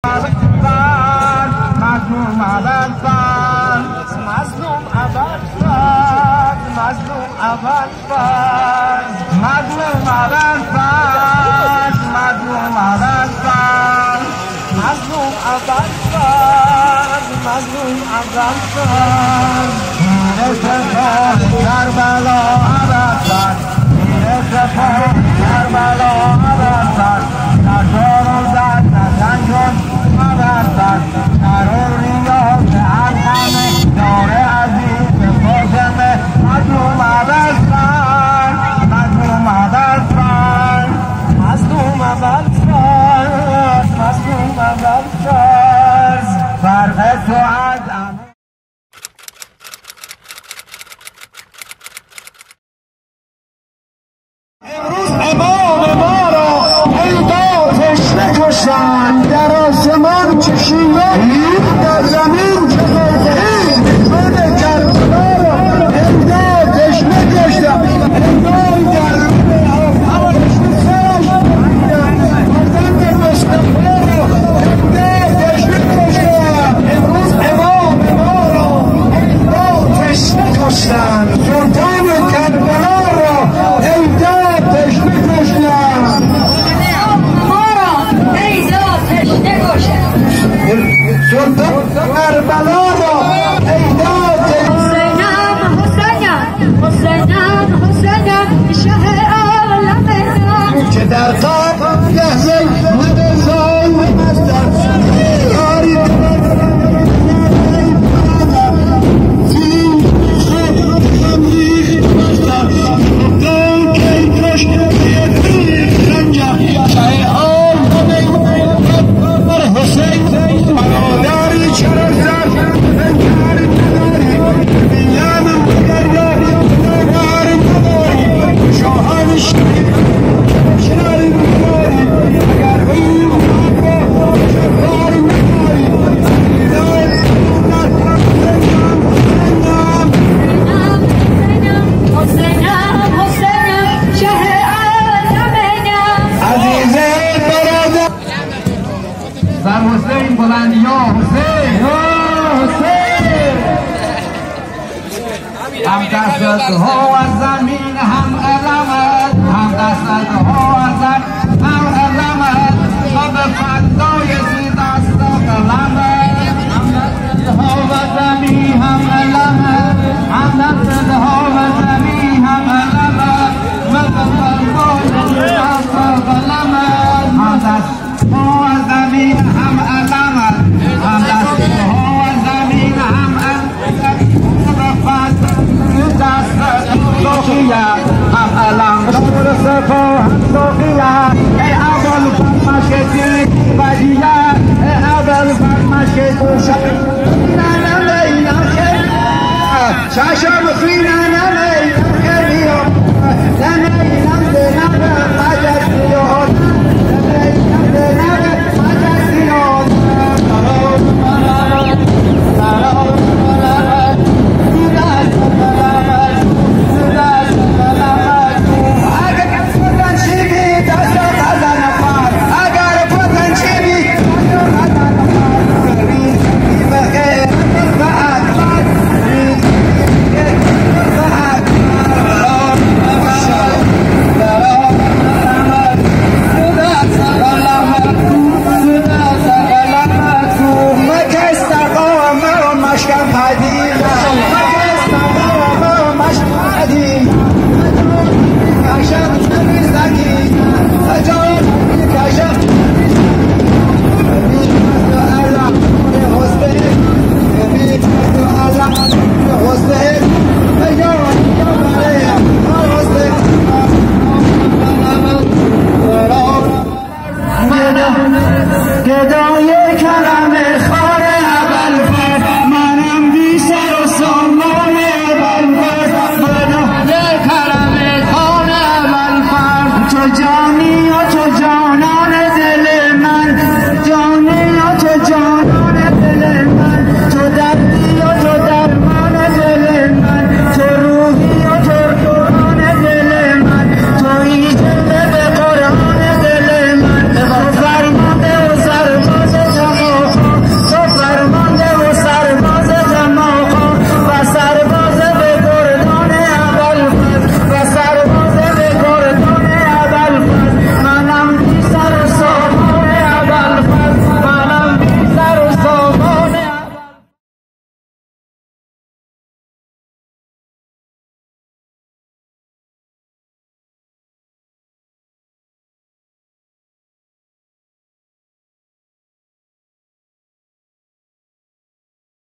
I'm